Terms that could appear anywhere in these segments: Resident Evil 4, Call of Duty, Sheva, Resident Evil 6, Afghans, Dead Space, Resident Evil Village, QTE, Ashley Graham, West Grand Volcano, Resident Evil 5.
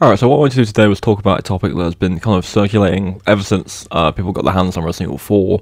Alright, so what I wanted to do today was talk about a topic that has been kind of circulating ever since people got their hands on Resident Evil 4,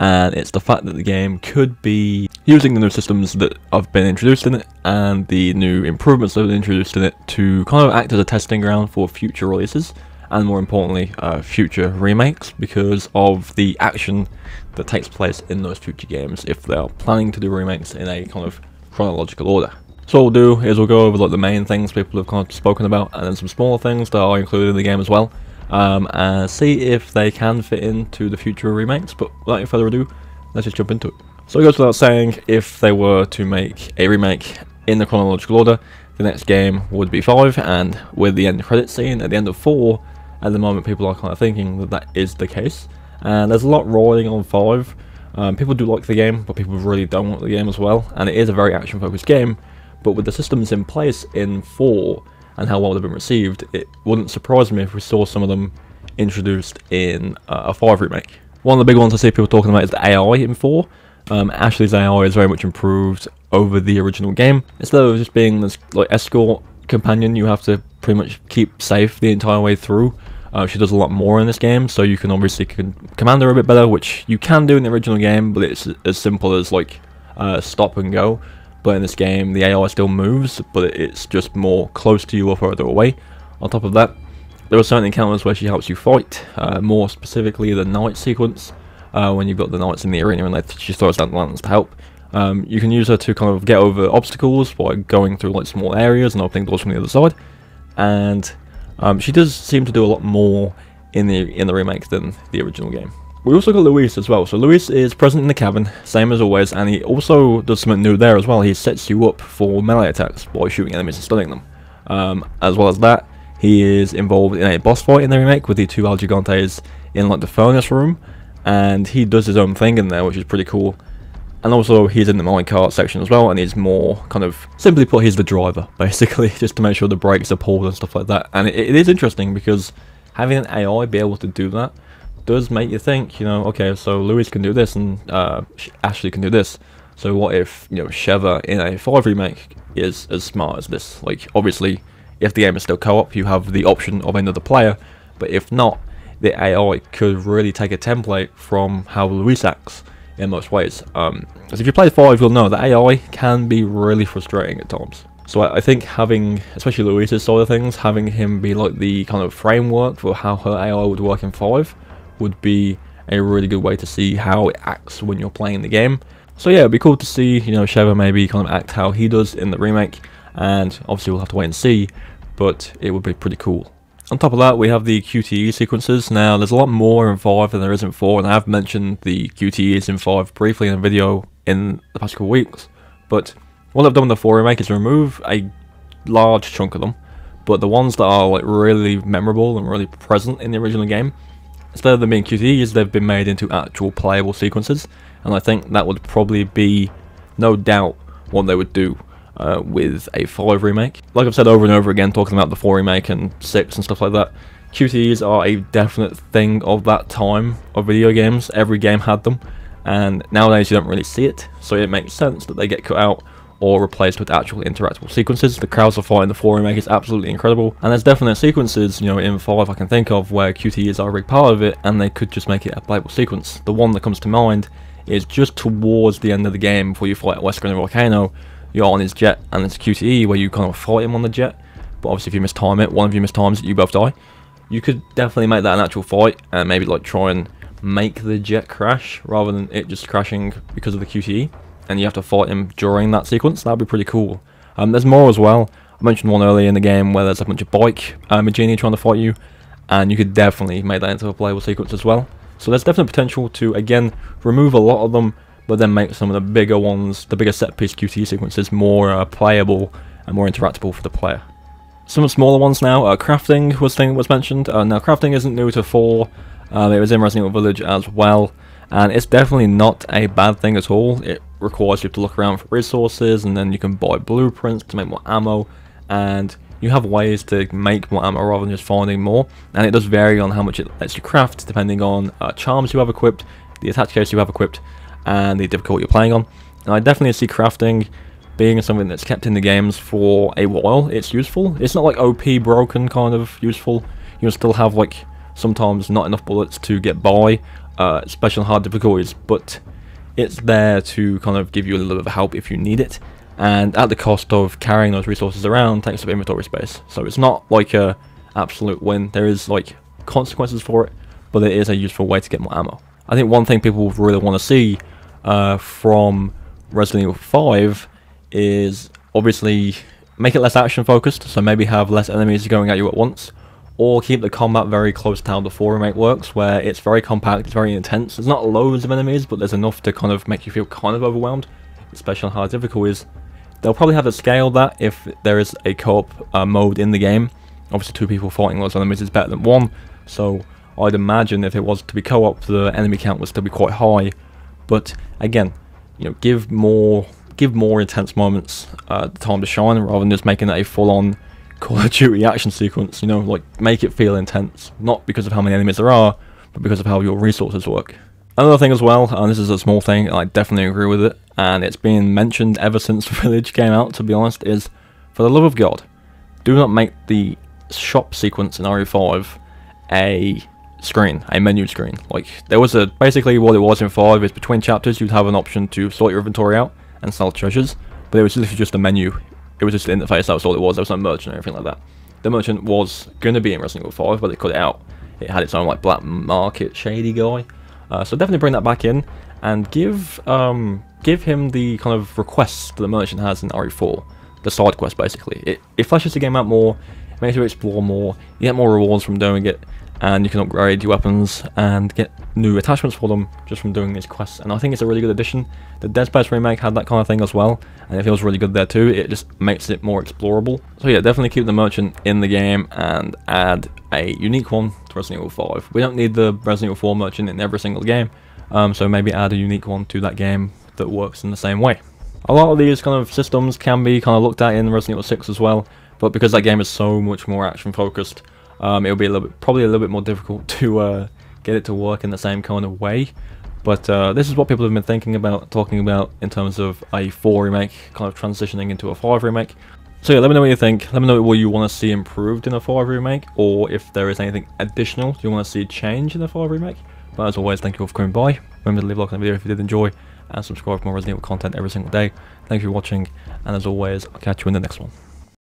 and it's the fact that the game could be using the new systems that have been introduced in it and the new improvements that have been introduced in it to kind of act as a testing ground for future releases and, more importantly, future remakes because of the action that takes place in those future games if they are planning to do remakes in a kind of chronological order. So what we'll do is we'll go over like the main things people have kind of spoken about and then some smaller things that are included in the game as well, and see if they can fit into the future remakes, but without any further ado, let's just jump into it. So it goes without saying, if they were to make a remake in the chronological order, the next game would be 5, and with the end credits scene at the end of 4, at the moment people are kind of thinking that that is the case, and there's a lot riding on 5. People do like the game, but people really don't like the game as well, and it is a very action focused game. But with the systems in place in 4 and how well they've been received, it wouldn't surprise me if we saw some of them introduced in a 5 remake. One of the big ones I see people talking about is the AI in 4. Ashley's AI is very much improved over the original game. Instead of just being this like escort companion you have to pretty much keep safe the entire way through, she does a lot more in this game, so you can obviously command her a bit better, which you can do in the original game, but it's as simple as like stop and go. But in this game, the AI still moves, but it's just more close to you or further away. On top of that, there are certain encounters where she helps you fight, more specifically the night sequence, when you've got the knights in the arena and she throws down lanterns to help. You can use her to kind of get over obstacles by going through like small areas and opening doors from the other side, and she does seem to do a lot more in the remake than the original game. We also got Luis as well, so Luis is present in the cabin, same as always, and he also does something new there as well. He sets you up for melee attacks by shooting enemies and stunning them. As well as that, he is involved in a boss fight in the remake with the two El Gigantes in like the furnace room, and he does his own thing in there, which is pretty cool. And also he's in the minecart section as well, and he's more kind of, simply put, he's the driver, basically, just to make sure the brakes are pulled and stuff like that. And it is interesting because having an AI be able to do that does make you think, you know, okay, so Luis can do this and Ashley can do this, so what if, you know, Sheva in a 5 remake is as smart as this? Like, obviously, if the game is still co-op, you have the option of another player, but if not, the AI could really take a template from how Luis acts in most ways. So if you play 5, you'll know that AI can be really frustrating at times. So I think having, especially Luis's side of things, having him be like the kind of framework for how her AI would work in 5, would be a really good way to see how it acts when you're playing the game. So yeah, it'd be cool to see, you know, Sheva maybe kind of act how he does in the remake, and obviously we'll have to wait and see, but it would be pretty cool. On top of that, we have the QTE sequences. Now, there's a lot more in 5 than there is in 4, and I have mentioned the QTEs in 5 briefly in a video in the past couple weeks, but what I've done with the 4 remake is remove a large chunk of them, but the ones that are like really memorable and really present in the original game, instead of them being QTEs, they've been made into actual playable sequences, and I think that would probably be, no doubt, what they would do with a 5 remake. Like I've said over and over again, talking about the 4 remake and 6 and stuff like that, QTEs are a definite thing of that time of video games. Every game had them, and nowadays you don't really see it, so it makes sense that they get cut out or replaced with actual interactable sequences. The crowds are fighting the 4 remake is absolutely incredible, and there's definite sequences, you know, in 5 I can think of where QTEs are a big part of it, and they could just make it a playable sequence. The one that comes to mind is just towards the end of the game before you fight at West Grand Volcano, you're on his jet, and it's a QTE where you kind of fight him on the jet, but obviously if you mistime it, one of you mistimes it, you both die. You could definitely make that an actual fight, and maybe like try and make the jet crash, rather than it just crashing because of the QTE. And you have to fight him during that sequence. That'd be pretty cool. There's more as well. I mentioned one earlier in the game where there's a bunch of bike Magini trying to fight you, and you could definitely make that into a playable sequence as well. So there's definite potential to, again, remove a lot of them, but then make some of the bigger ones, the bigger set piece QTE sequences, more playable and more interactable for the player. Some of the smaller ones now. Crafting was mentioned. Now crafting isn't new to 4. It was in Resident Evil Village as well, and it's definitely not a bad thing at all. It requires you to look around for resources, and then you can buy blueprints to make more ammo, and you have ways to make more ammo rather than just finding more, and it does vary on how much it lets you craft depending on charms you have equipped, the attach case you have equipped, and the difficulty you're playing on. And I definitely see crafting being something that's kept in the games for a while, it's useful. It's not like OP broken kind of useful. You'll still have like sometimes not enough bullets to get by, especially on hard difficulties, but it's there to kind of give you a little bit of help if you need it, and at the cost of carrying those resources around takes up inventory space. So it's not like a absolute win. There is like consequences for it, but it is a useful way to get more ammo. I think one thing people really want to see from Resident Evil 5 is obviously make it less action focused, so maybe have less enemies going at you at once, or keep the combat very close to how the 4 remake works, where it's very compact, it's very intense. There's not loads of enemies, but there's enough to kind of make you feel kind of overwhelmed, especially on hard difficulties. They'll probably have to scale that if there is a co-op mode in the game. Obviously 2 people fighting lots of enemies is better than 1, so I'd imagine if it was to be co-op, the enemy count would still be quite high. But again, you know, give more intense moments the time to shine, rather than just making it a full-on Call of Duty action sequence. You know, like, make it feel intense, not because of how many enemies there are, but because of how your resources work. Another thing as well, and this is a small thing, and I definitely agree with it, and it's been mentioned ever since Village came out, to be honest, is, for the love of God, do not make the shop sequence in RE5 a menu screen. Like, there was a, basically what it was in 5 is between chapters you'd have an option to sort your inventory out and sell treasures, but it was literally just a menu. It was just the interface, that was all it was. There was no merchant or anything like that. The merchant was going to be in Resident Evil 5, but they cut it out. It had its own like black market shady guy. So definitely bring that back in, and give him the kind of requests that the merchant has in RE4. The side quest, basically. It flashes the game out more, it makes you explore more, you get more rewards from doing it, and you can upgrade your weapons and get new attachments for them just from doing these quests. And I think it's a really good addition. The Dead Space remake had that kind of thing as well, and it feels really good there too. It just makes it more explorable. So yeah, definitely keep the merchant in the game and add a unique one to Resident Evil 5. We don't need the Resident Evil 4 merchant in every single game, so maybe add a unique one to that game that works in the same way. A lot of these kind of systems can be kind of looked at in Resident Evil 6 as well, but because that game is so much more action focused, it'll be probably a little bit more difficult to get it to work in the same kind of way. But this is what people have been thinking about, talking about in terms of a 4 remake kind of transitioning into a 5 remake. So yeah, let me know what you think. Let me know what you want to see improved in a 5 remake, or if there is anything additional you want to see change in a 5 remake. But as always, thank you all for coming by. Remember to leave a like on the video if you did enjoy, and subscribe for more Resident Evil content every single day. Thank you for watching, and as always, I'll catch you in the next one.